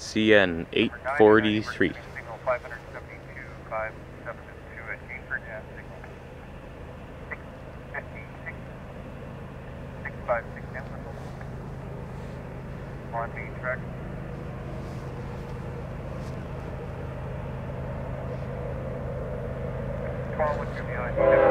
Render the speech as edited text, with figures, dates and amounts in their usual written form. CN 843. On main track. Call with you behind.